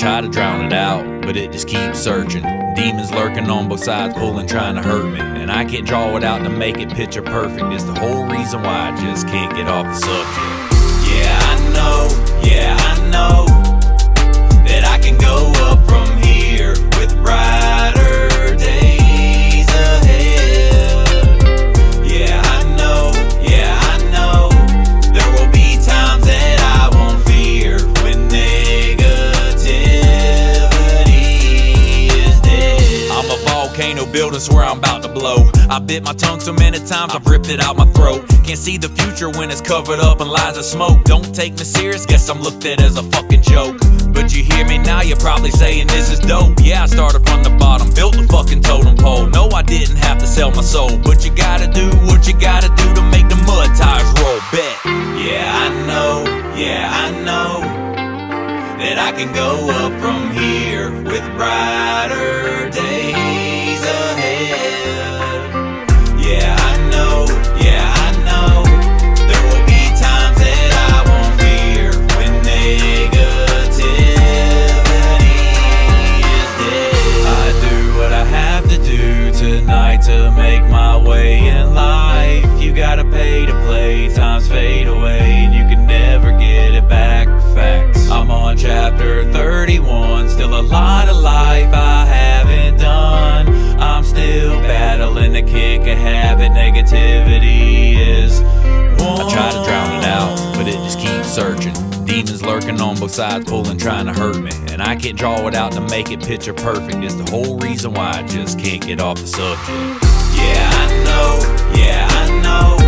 try to drown it out, but it just keeps searching. Demons lurking on both sides, pulling, trying to hurt me. And I can't draw it out to make it picture perfect. It's the whole reason why I just can't get off the subject. Yeah, I know that I can go up from here with brighter days ahead. Yeah, I know there will be times that I won't fear when negativity is dead. I'm a volcano building, swear I'm about to blow. I bit my tongue so many times, I've ripped it out my throat. Can't see the future when it's covered up in lies of smoke. Don't take me serious, guess I'm looked at as a fucking joke. But you hear me now, you're probably saying this is dope. Yeah, I started from the bottom, built the fucking totem pole. No, I didn't have to sell my soul, but you gotta do what you gotta do to make the mud tires roll. Bet. Yeah, I know that I can go up from here with brighter days ahead. Yeah, I know there will be times that I won't fear when negativity is dead. I do what I have to do tonight to make my way in life. You gotta pay to play, times fade away and you can never get it back. Facts. I'm on chapter 31, still a lot of life I haven't done. I'm still battling to kick a habit, negativity is one. I try to drown it out, but it just keeps searching. Demons lurking on both sides, pulling, trying to hurt me. And I can't draw it out to make it picture perfect. It's the whole reason why I just can't get off the subject. Yeah, I know